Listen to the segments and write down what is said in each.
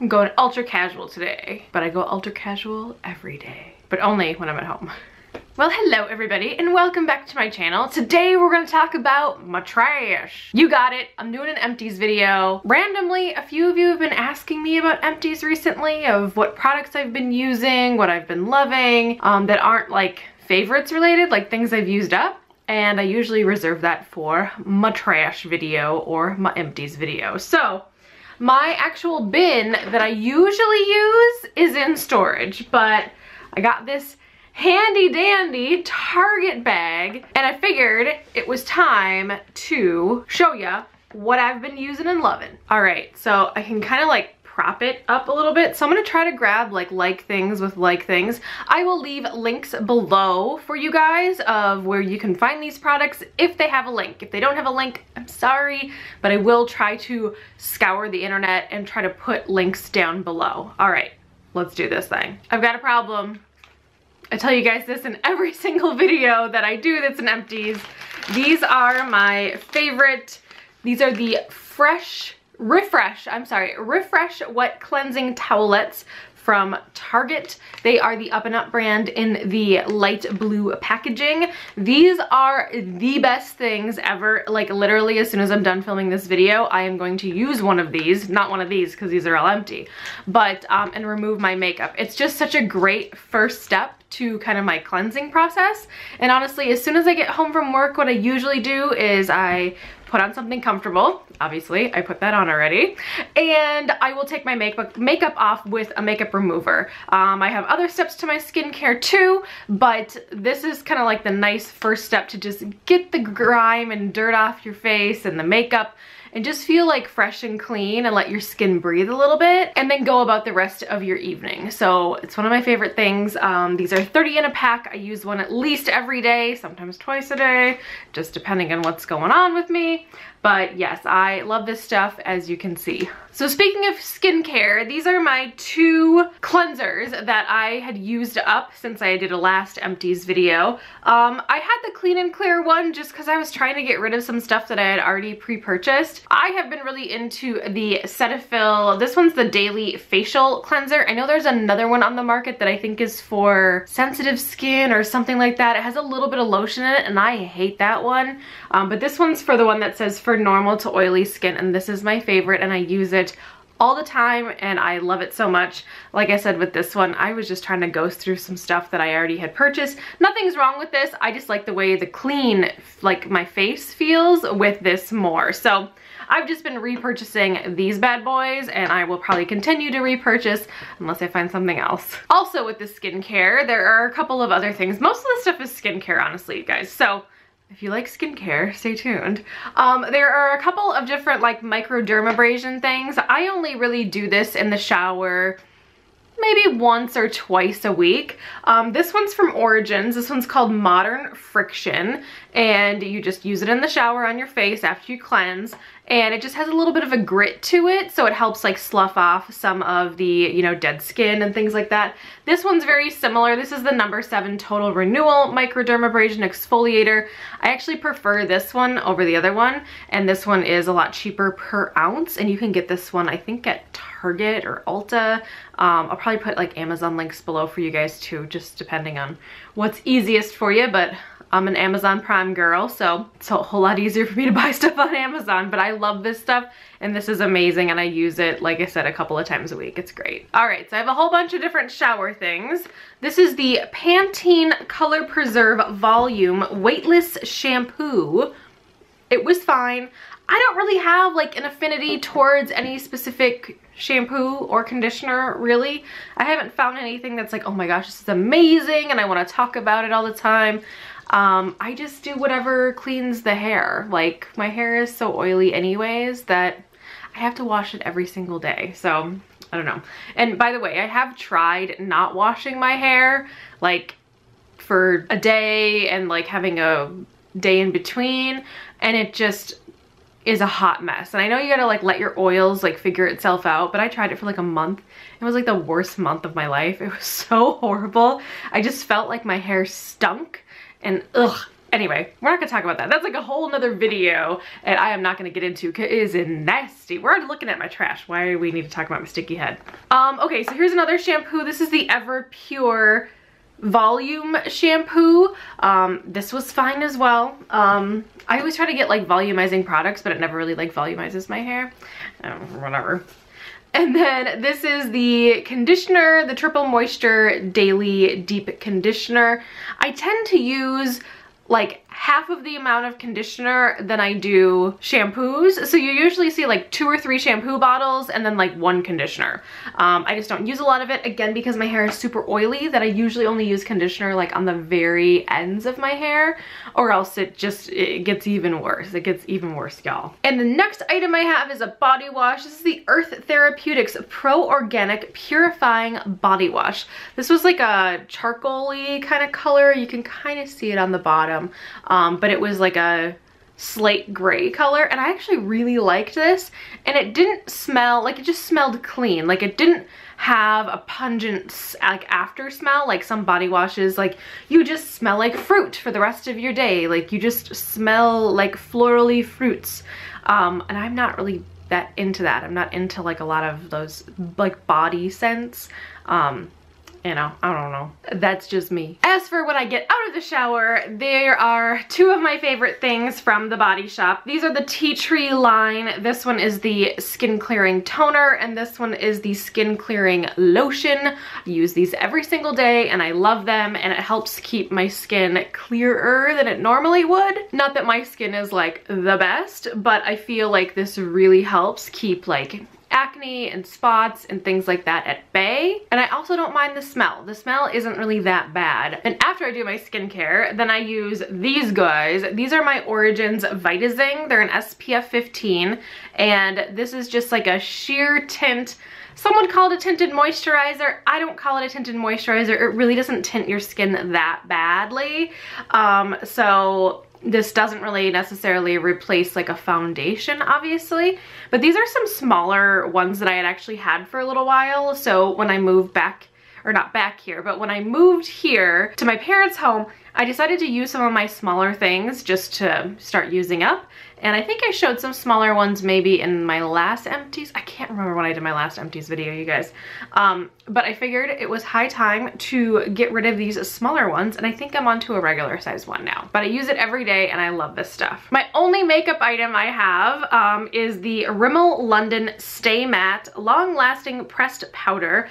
I'm going ultra casual today, but I go ultra casual every day, but only when I'm at home. Well, hello everybody, and welcome back to my channel. Today we're gonna talk about my trash. You got it, I'm doing an empties video. Randomly, a few of you have been asking me about empties recently, of what products I've been using, what I've been loving, that aren't like favorites related, like things I've used up. And I usually reserve that for my trash video or my empties video. So, my actual bin that I usually use is in storage, but I got this handy dandy Target bag, and I figured it was time to show ya what I've been using and loving. All right, so I can kind of like prop it up a little bit. So I'm gonna try to grab like things with like things. I will leave links below for you guys of where you can find these products if they have a link. If they don't have a link, I'm sorry, but I will try to scour the internet and try to put links down below. All right, let's do this thing. I've got a problem. I tell you guys this in every single video that I do that's in empties. These are my favorite. These are the Refresh Wet Cleansing Towelettes from Target. They are the Up and Up brand in the light blue packaging. These are the best things ever. Like literally as soon as I'm done filming this video, I am going to use one of these, not one of these because these are all empty, but and remove my makeup. It's just such a great first step to kind of my cleansing process. And honestly, as soon as I get home from work, what I usually do is I put on something comfortable. Obviously, I put that on already. And I will take my makeup off with a makeup remover. I have other steps to my skincare too, but this is kind of like the nice first step to just get the grime and dirt off your face and the makeup, and just feel like fresh and clean and let your skin breathe a little bit, and then go about the rest of your evening. So it's one of my favorite things. These are 30 in a pack. I use one at least every day, sometimes twice a day, just depending on what's going on with me. But yes, I love this stuff, as you can see. So speaking of skincare, these are my two cleansers that I had used up since I did a last empties video. I had the Clean and Clear one just because I was trying to get rid of some stuff that I had already pre-purchased. I have been really into the Cetaphil. This one's the Daily Facial Cleanser. I know there's another one on the market that I think is for sensitive skin or something like that. It has a little bit of lotion in it, and I hate that one. But this one's for the one that says for normal to oily skin, and this is my favorite, and I use it all the time and I love it so much. Like I said with this one, I was just trying to go through some stuff that I already had purchased. Nothing's wrong with this. I just like the way the clean, like my face feels with this more. So I've just been repurchasing these bad boys, and I will probably continue to repurchase unless I find something else. Also with the skincare, there are a couple of other things. Most of the stuff is skincare, honestly, you guys. So if you like skincare, stay tuned. There are a couple of different like microdermabrasion things. I only really do this in the shower maybe once or twice a week. This one's from Origins. This one's called Modern Friction, and you just use it in the shower on your face after you cleanse, and it just has a little bit of a grit to it, so it helps like slough off some of the, you know, dead skin and things like that. This one's very similar. This is the No7 Total Renewal Microdermabrasion Exfoliator. I actually prefer this one over the other one, and this one is a lot cheaper per ounce, and you can get this one I think at Target or Ulta. I'll probably put like Amazon links below for you guys too, just depending on what's easiest for you, but I'm an Amazon Prime girl, so it's a whole lot easier for me to buy stuff on Amazon, but I love this stuff, and this is amazing, and I use it, like I said, a couple of times a week. It's great. All right, so I have a whole bunch of different shower things. This is the Pantene Color Preserve Volume Weightless Shampoo. It was fine. I don't really have like an affinity towards any specific shampoo or conditioner, really. I haven't found anything that's like, oh my gosh, this is amazing and I want to talk about it all the time. I just do whatever cleans the hair. Like my hair is so oily anyways that I have to wash it every single day. So I don't know. And by the way, I have tried not washing my hair like for a day and like having a day in between, and it just is a hot mess. And I know you gotta like let your oils like figure itself out, but I tried it for like a month. It was like the worst month of my life. It was so horrible. I just felt like my hair stunk and ugh. Anyway, we're not gonna talk about that. That's like a whole nother video and I am not gonna get into because it is nasty. We're already looking at my trash. Why do we need to talk about my sticky head? Okay, so here's another shampoo. This is the Ever Pure volume shampoo. This was fine as well. I always try to get like volumizing products, but it never really like volumizes my hair. Whatever. And then this is the conditioner, the Triple Moisture Daily Deep Conditioner. I tend to use like half of the amount of conditioner than I do shampoos. So you usually see like 2 or 3 shampoo bottles and then like 1 conditioner. I just don't use a lot of it, again, because my hair is super oily, that I usually only use conditioner like on the very ends of my hair, or else it gets even worse. It gets even worse, y'all. And the next item I have is a body wash. This is the Earth Therapeutics Pro Organic Purifying Body Wash. This was like a charcoal-y kind of color. You can kind of see it on the bottom. But it was like a slate gray color, and I actually really liked this, and it didn't smell, like it just smelled clean. Like it didn't have a pungent like after smell like some body washes. Like you just smell like fruit for the rest of your day. Like you just smell like florally fruits. And I'm not really that into that. I'm not into like a lot of those like body scents. You know, I don't know. That's just me. As for when I get out of the shower, there are 2 of my favorite things from the Body Shop. These are the Tea Tree line. This one is the Skin Clearing Toner, and this one is the Skin Clearing Lotion. I use these every single day, and I love them, and it helps keep my skin clearer than it normally would. Not that my skin is, like, the best, but I feel like this really helps keep, like, acne and spots and things like that at bay. And I also don't mind the smell. The smell isn't really that bad. And after I do my skincare, then I use these guys. These are my Origins Vitazing. They're an SPF 15. And this is just like a sheer tint. Someone called it a tinted moisturizer. I don't call it a tinted moisturizer. It really doesn't tint your skin that badly. So this doesn't really necessarily replace like a foundation, obviously, but these are some smaller ones that I had actually had for a little while. So when I moved back, or not back here, but when I moved here to my parents' home, I decided to use some of my smaller things just to start using up. And I think I showed some smaller ones maybe in my last empties. I can't remember when I did my last empties video, you guys. But I figured it was high time to get rid of these smaller ones, and I think I'm onto a regular size one now. But I use it every day, and I love this stuff. My only makeup item I have is the Rimmel London Stay Matte Long Lasting Pressed Powder.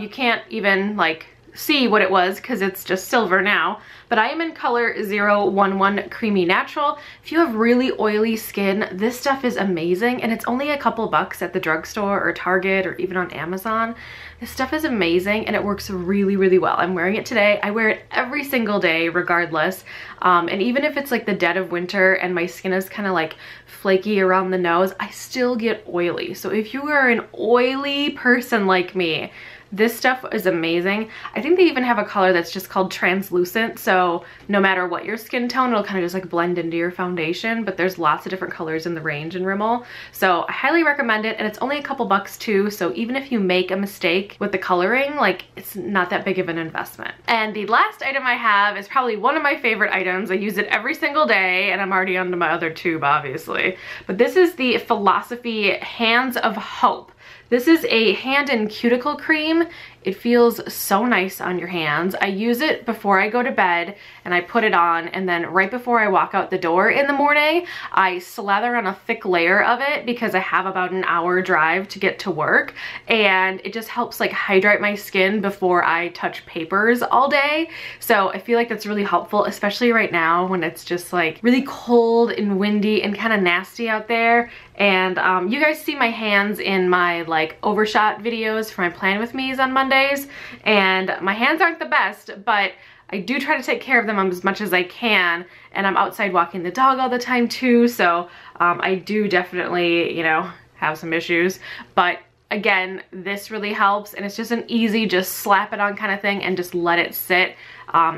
You can't even, like, see what it was because it's just silver now, but I am in color 011 Creamy Natural. If you have really oily skin, this stuff is amazing, and it's only a couple bucks at the drugstore or Target or even on Amazon. This stuff is amazing, and it works really, really well. I'm wearing it today. I wear it every single day regardless, and even if it's like the dead of winter and my skin is kind of like flaky around the nose, I still get oily. So if you are an oily person like me, this stuff is amazing. I think they even have a color that's just called translucent, so no matter what your skin tone, it'll kind of just like blend into your foundation, but there's lots of different colors in the range in Rimmel. So I highly recommend it, and it's only a couple bucks too, so even if you make a mistake with the coloring, like it's not that big of an investment. And the last item I have is probably one of my favorite items. I use it every single day, and I'm already onto my other tube, obviously. But this is the Philosophy Hands of Hope. This is a hand and cuticle cream. It feels so nice on your hands. I use it before I go to bed, and I put it on, and then right before I walk out the door in the morning, I slather on a thick layer of it because I have about an hour drive to get to work, and it just helps like hydrate my skin before I touch papers all day. So I feel like that's really helpful, especially right now when it's just like really cold and windy and kind of nasty out there. And you guys see my hands in my like overshot videos for my Plan With Me's on Mondays, and my hands aren't the best, but I do try to take care of them as much as I can, and I'm outside walking the dog all the time too, so I do definitely, you know, have some issues, but again, this really helps, and it's just an easy just slap it on kind of thing and just let it sit.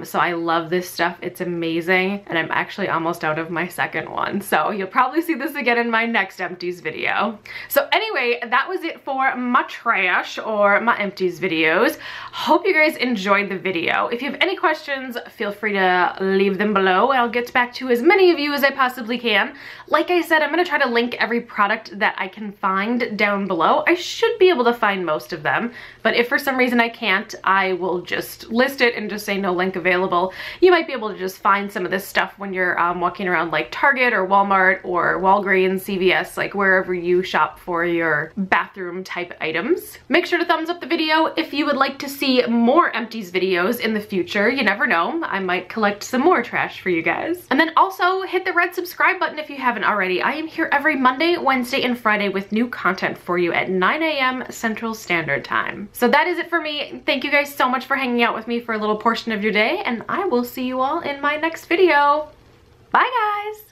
So I love this stuff. It's amazing, and I'm actually almost out of my second one, so you'll probably see this again in my next empties video. So anyway, that was it for my trash or my empties videos. Hope you guys enjoyed the video. If you have any questions, feel free to leave them below and I'll get back to as many of you as I possibly can. Like I said, I'm going to try to link every product that I can find down below. I should be able to find most of them, but if for some reason I can't, I will just list it and just say no link available. You might be able to just find some of this stuff when you're walking around like Target or Walmart or Walgreens, CVS, like wherever you shop for your bathroom type items. Make sure to thumbs up the video if you would like to see more empties videos in the future. You never know, I might collect some more trash for you guys. And then also hit the red subscribe button if you haven't already. I am here every Monday, Wednesday, and Friday with new content for you at 9 a.m. Central Standard Time. So that is it for me. Thank you guys so much for hanging out with me for a little portion of your day, and I will see you all in my next video. Bye guys!